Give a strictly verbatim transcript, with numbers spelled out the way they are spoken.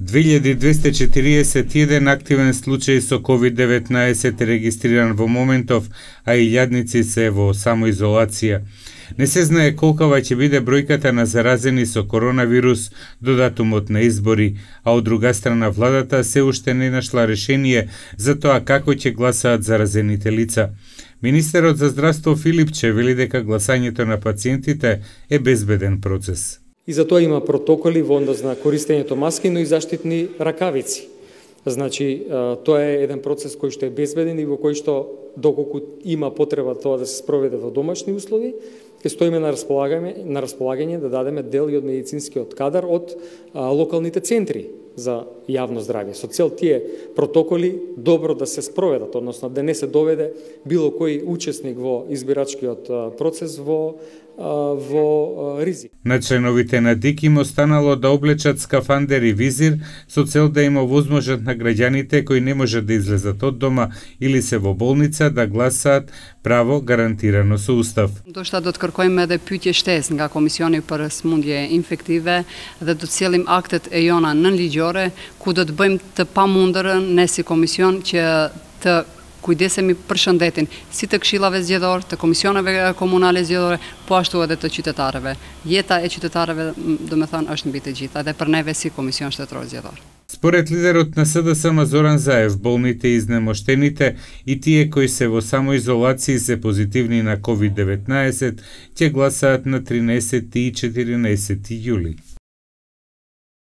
две илјади двесте четириесет и еден активен случај со ковид деветнаесет регистриран во моментов, а илјадници се во самоизолација. Не се знае колкава ќе биде бројката на заразени со коронавирус до датумот на избори, а од друга страна владата се уште не нашла решение за тоа како ќе гласаат заразените лица. Министерот за здравство Филипче вели дека гласањето на пациентите е безбеден процес. И за тоа има протоколи во однос на користењето маски, но и заштитни ракавици. Значи, тоа е еден процес кој што е безбеден и во кој што доколку има потреба тоа да се спроведе во домашни услови, ќе стоиме на располагање, на располагање да дадеме дел и од медицинскиот кадар од а, локалните центри за јавно здравје. Со цел тие протоколи добро да се спроведат, односно да не се доведе било кој учесник во избирачкиот процес во во ризик. На членовите на ДИК им останало да облечат скафандер и визир со цел да им овозможат на граѓаните кои не можат да излезат од дома или се во болница да гласаат право гарантирано со устав. Дошта до ткаркојме да пјутје штес nga Komisioni për smundje infektive dhe do të cilim aktet e jona nën ligjore ku do të bëjmë të pamundërën ne si komision që të kujdesemi për shëndetin, si të këshillave zgjedhore, të komisioneve komunale zgjedhore, po ashtu edhe të qytetarëve. Jeta e qytetarëve, domethënë, është mbi të gjitha dhe për neve si Komision Shtetror Zgjedhor. Според лидерот на С Д С М Зоран Заев, болните и изнемоштените и тие кои се во самоизолација се позитивни на ковид деветнаесет ќе гласаат на тринесети и четиринаесети јули.